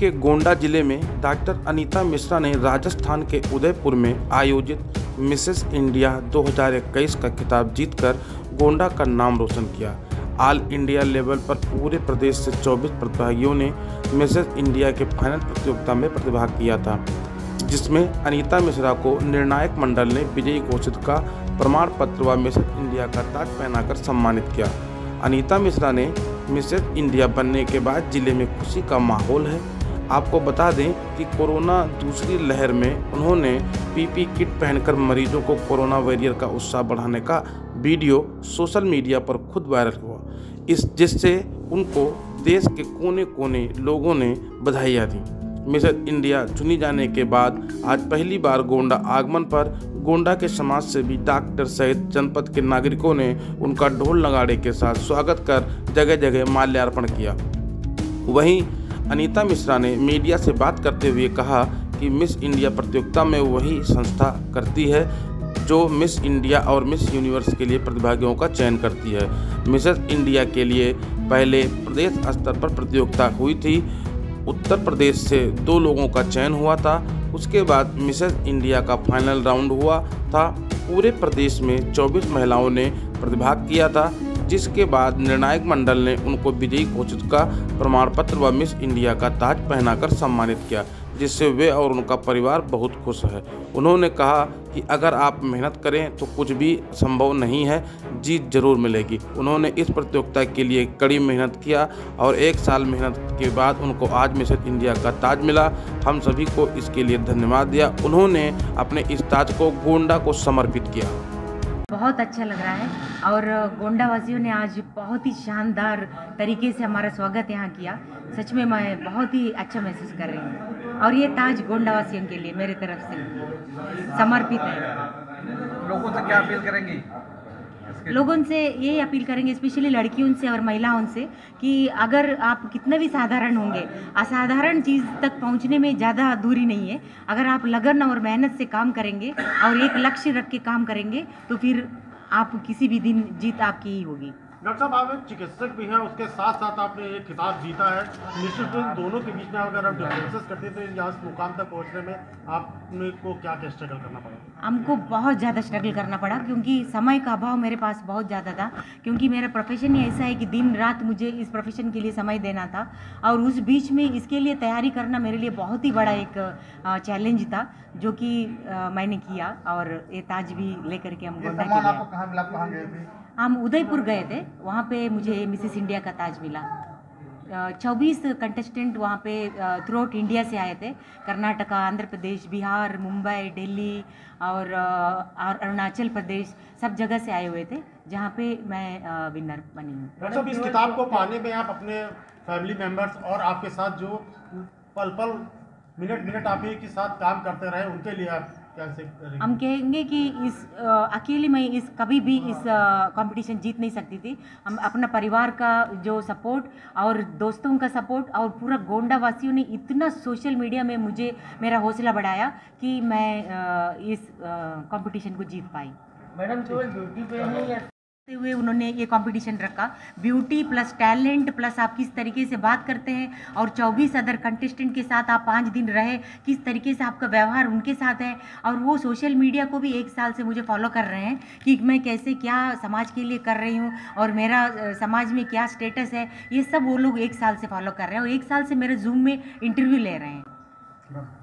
के गोंडा जिले में डॉक्टर अनीता मिश्रा ने राजस्थान के उदयपुर में आयोजित मिसेज इंडिया 2021 का खिताब जीतकर गोंडा का नाम रोशन किया। ऑल इंडिया लेवल पर पूरे प्रदेश से 24 प्रतिभागियों ने मिसेज इंडिया के फाइनल प्रतियोगिता में प्रतिभाग किया था, जिसमें अनीता मिश्रा को निर्णायक मंडल ने विजयी घोषित का प्रमाण पत्र व मिसेज इंडिया का ताज पहनाकर सम्मानित किया। अनीता मिश्रा ने मिसेज इंडिया बनने के बाद जिले में खुशी का माहौल है। आपको बता दें कि कोरोना दूसरी लहर में उन्होंने पीपी किट पहनकर मरीजों को कोरोना वॉरियर का उत्साह बढ़ाने का वीडियो सोशल मीडिया पर खुद वायरल हुआ, जिससे उनको देश के कोने कोने लोगों ने बधाइयाँ दी। मिसेज इंडिया चुनी जाने के बाद आज पहली बार गोंडा आगमन पर गोंडा के समाज से भी डॉक्टर सहित जनपद के नागरिकों ने उनका ढोल नगाड़े के साथ स्वागत कर जगह जगह माल्यार्पण किया। वहीं अनीता मिश्रा ने मीडिया से बात करते हुए कहा कि मिस इंडिया प्रतियोगिता में वही संस्था करती है जो मिस इंडिया और मिस यूनिवर्स के लिए प्रतिभागियों का चयन करती है। मिसेज इंडिया के लिए पहले प्रदेश स्तर पर प्रतियोगिता हुई थी। उत्तर प्रदेश से 2 लोगों का चयन हुआ था। उसके बाद मिसेज इंडिया का फाइनल राउंड हुआ था। पूरे प्रदेश में 24 महिलाओं ने प्रतिभाग किया था, जिसके बाद निर्णायक मंडल ने उनको विजयी घोषित का प्रमाण पत्र व मिस इंडिया का ताज पहनाकर सम्मानित किया, जिससे वे और उनका परिवार बहुत खुश है। उन्होंने कहा कि अगर आप मेहनत करें तो कुछ भी संभव नहीं है, जीत जरूर मिलेगी। उन्होंने इस प्रतियोगिता के लिए कड़ी मेहनत किया और 1 साल मेहनत के बाद उनको आज मिसेज इंडिया का ताज मिला। हम सभी को इसके लिए धन्यवाद दिया। उन्होंने अपने इस ताज को गोंडा को समर्पित किया। बहुत अच्छा लग रहा है और गोंडा वासियों ने आज बहुत ही शानदार तरीके से हमारा स्वागत यहाँ किया। सच में मैं बहुत ही अच्छा महसूस कर रही हूँ और ये ताज गोंडा वासियों के लिए मेरे तरफ से समर्पित है। लोगों से क्या अपील करेंगी? लोगों से ये अपील करेंगे, स्पेशली लड़कियों से और महिलाओं से, कि अगर आप कितना भी साधारण होंगे, असाधारण चीज़ तक पहुंचने में ज़्यादा दूरी नहीं है। अगर आप लगन और मेहनत से काम करेंगे और एक लक्ष्य रख के काम करेंगे तो फिर आप किसी भी दिन जीत आपकी ही होगी। डॉक्टर साहब, आप एक चिकित्सक भी हैं, उसके साथ साथ आपने ये खिताब जीता है। निश्चित रूप दोनों के बीच में अगर आप डिफरेंसेस करते तो यहाँ से मुकाम तक पहुँचने में आपको क्या क्या स्ट्रगल करना पड़ा? हमको बहुत ज़्यादा स्ट्रगल करना पड़ा, क्योंकि समय का अभाव मेरे पास बहुत ज़्यादा था, क्योंकि मेरा प्रोफेशन ही ऐसा है कि दिन रात मुझे इस प्रोफेशन के लिए समय देना था और उस बीच में इसके लिए तैयारी करना मेरे लिए बहुत ही बड़ा एक चैलेंज था, जो कि मैंने किया और ये ताज भी लेकर के हम गोंडा हम उदयपुर गए थे। वहाँ पे मुझे मिसेस इंडिया का ताज मिला। 24 कंटेस्टेंट वहाँ पे थ्रू आउट इंडिया से आए थे। कर्नाटका, आंध्र प्रदेश, बिहार, मुंबई, दिल्ली और अरुणाचल प्रदेश, सब जगह से आए हुए थे, जहाँ पे मैं विनर बनी हूँ। डॉक्टर साहब, इस किताब को पाने में आप अपने फैमिली मेम्बर्स और आपके साथ जो पल पल मिनट मिनट आप ही के साथ काम करते रहे, उनके लिए हम कहेंगे कि इस अकेले में इस कभी भी इस कंपटीशन जीत नहीं सकती थी। हम अपना परिवार का जो सपोर्ट और दोस्तों का सपोर्ट और पूरा गोंडा वासियों ने इतना सोशल मीडिया में मुझे मेरा हौसला बढ़ाया कि मैं इस कंपटीशन को जीत पाई। मैडम, केवल ब्यूटी पे नहीं हुए उन्होंने ये कंपटीशन रखा, ब्यूटी प्लस टैलेंट प्लस आप किस तरीके से बात करते हैं और 24 अदर कंटेस्टेंट के साथ आप 5 दिन रहे, किस तरीके से आपका व्यवहार उनके साथ है। और वो सोशल मीडिया को भी 1 साल से मुझे फॉलो कर रहे हैं कि मैं कैसे क्या समाज के लिए कर रही हूँ और मेरा समाज में क्या स्टेटस है, ये सब वो लोग 1 साल से फॉलो कर रहे हैं और 1 साल से मेरे जूम में इंटरव्यू ले रहे हैं।